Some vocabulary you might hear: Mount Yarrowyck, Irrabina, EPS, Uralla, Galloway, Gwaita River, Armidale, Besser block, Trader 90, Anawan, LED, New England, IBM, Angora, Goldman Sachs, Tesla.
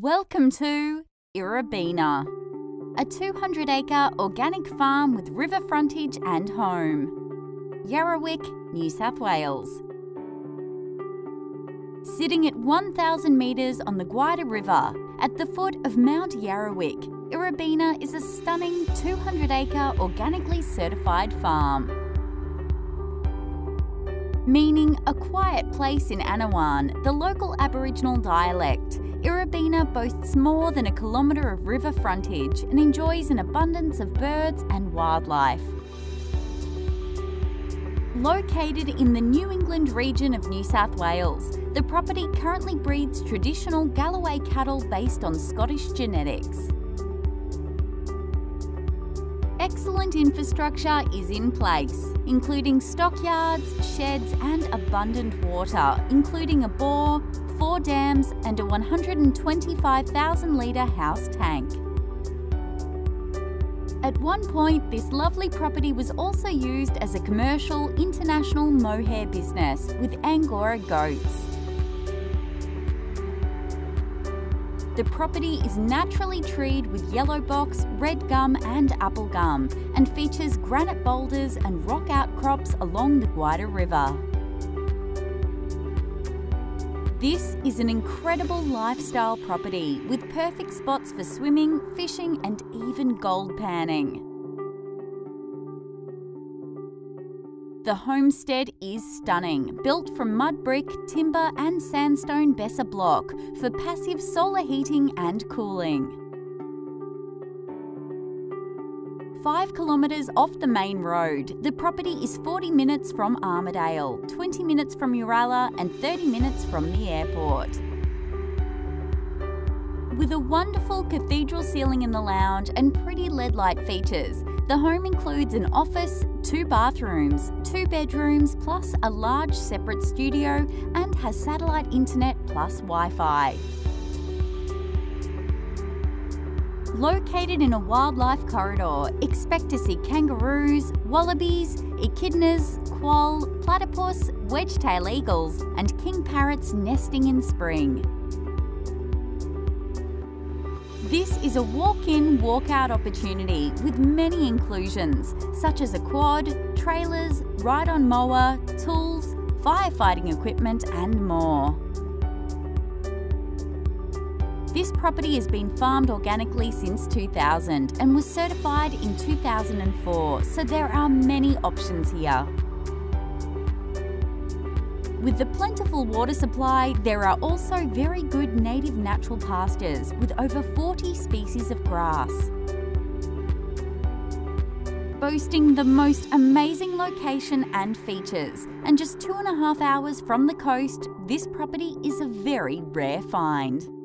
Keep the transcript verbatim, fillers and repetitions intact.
Welcome to Irrabina, a two hundred acre organic farm with river frontage and home. Yarrowyck, New South Wales. Sitting at one thousand metres on the Gwaita River, at the foot of Mount Yarrowyck, Irrabina is a stunning two hundred acre organically certified farm. Meaning a quiet place in Anawan, the local Aboriginal dialect, Irrabina boasts more than a kilometre of river frontage and enjoys an abundance of birds and wildlife. Located in the New England region of New South Wales, the property currently breeds traditional Galloway cattle based on Scottish genetics. Excellent infrastructure is in place, including stockyards, sheds and abundant water, including a bore, four dams and a one hundred twenty-five thousand litre house tank. At one point, this lovely property was also used as a commercial international mohair business with Angora goats. The property is naturally treed with yellow box, red gum and apple gum and features granite boulders and rock outcrops along the Gwaita River. This is an incredible lifestyle property with perfect spots for swimming, fishing and even gold panning. The homestead is stunning, built from mud brick, timber and sandstone Besser block for passive solar heating and cooling. Five kilometres off the main road, the property is forty minutes from Armidale, twenty minutes from Uralla and thirty minutes from the airport. With a wonderful cathedral ceiling in the lounge and pretty L E D light features, the home includes an office, two bathrooms, two bedrooms plus a large separate studio and has satellite internet plus Wi-Fi. Located in a wildlife corridor, expect to see kangaroos, wallabies, echidnas, quoll, platypus, wedge-tail eagles and king parrots nesting in spring. This is a walk-in, walk-out opportunity with many inclusions, such as a quad, trailers, ride-on mower, tools, firefighting equipment and more. This property has been farmed organically since two thousand and was certified in two thousand and four, so there are many options here. With the plentiful water supply, there are also very good native natural pastures with over forty species of grass. Boasting the most amazing location and features, and just two and a half hours from the coast, this property is a very rare find.